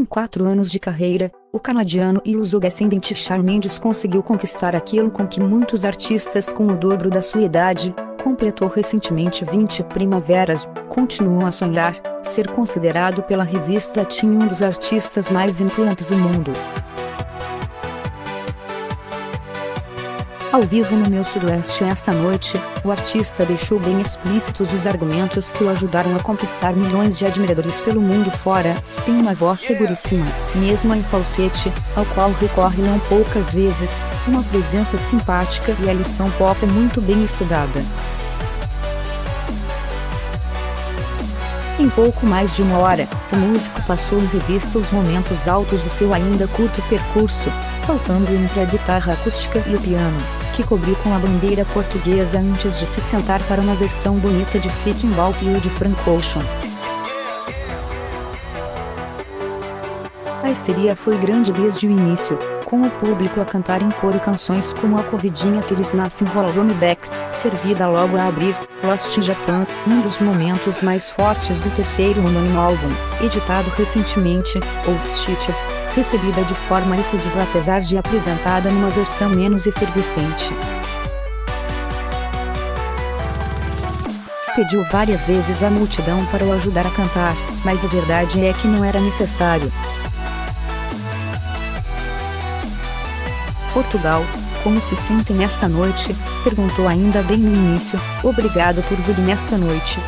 Em 4 anos de carreira, o canadiano e o lugardense Shawn Mendes conseguiu conquistar aquilo com que muitos artistas com o dobro da sua idade, completou recentemente 20 primaveras, continuam a sonhar, ser considerado pela revista Time um dos artistas mais influentes do mundo. Ao vivo no MEO Sudoeste esta noite, o artista deixou bem explícitos os argumentos que o ajudaram a conquistar milhões de admiradores pelo mundo fora. Tem uma voz seguríssima, mesmo em falsete, ao qual recorre não poucas vezes, uma presença simpática e a lição pop é muito bem estudada. Em pouco mais de 1 hora, o músico passou em revista os momentos altos do seu ainda curto percurso, saltando entre a guitarra acústica e o piano, que cobriu com a bandeira portuguesa antes de se sentar para uma versão bonita de Thinkin' Bout You de Frank Ocean. A histeria foi grande desde o início, com o público a cantar em coro canções como a corridinha There's Nothing Holdin' Me Back, servida logo a abrir, Lost in Japan, um dos momentos mais fortes do terceiro homônimo álbum, editado recentemente, ou Stitches, recebida de forma efusiva apesar de apresentada numa versão menos efervescente. Pediu várias vezes à multidão para o ajudar a cantar, mas a verdade é que não era necessário. Portugal, como se sentem esta noite? Perguntou ainda bem no início. Obrigado por vir nesta noite.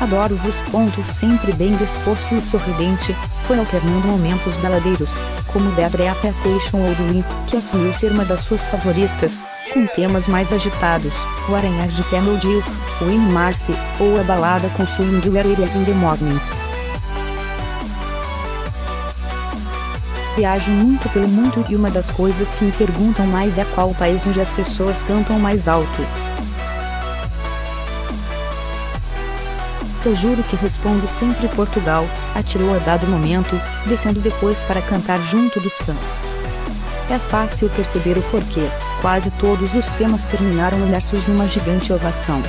Adoro-vos. Sempre bem disposto e sorridente, foi alternando momentos baladeiros, como Bad Reputation ou Ruin, que assumiu ser uma das suas favoritas, com temas mais agitados, o aranhar de Youth, Ruin Mercy, ou a balada com Where Were You in the Morning? Viajo muito pelo mundo e uma das coisas que me perguntam mais é qual o país onde as pessoas cantam mais alto. Eu juro que respondo sempre Portugal, atirou a dado momento, descendo depois para cantar junto dos fãs. É fácil perceber o porquê, quase todos os temas terminaram imersos numa gigante ovação.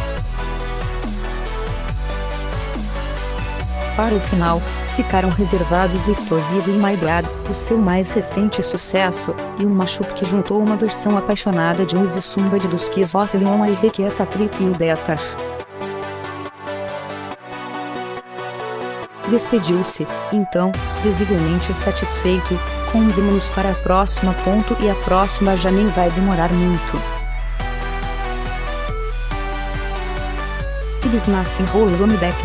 Para o final, ficaram reservados Explosive e My God, o seu mais recente sucesso, e um mashup que juntou uma versão apaixonada de Youth e Sumba de dos Kings of Leon a Requeta Trip e o Betar. Despediu-se, então, visivelmente satisfeito, convidemos para a próxima. E a próxima já nem vai demorar muito. There's Nothing Holdin' Me Back,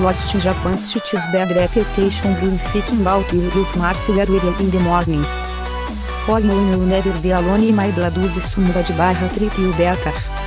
Lost in Japan, Stitches, Bad Reputation, Ruin, Thinkin' Bout You, Youth, Mercy, Where Were You in the Morning? Follow Me, Never Be Alone, My God, Sumba de Barra Trip e o Betar.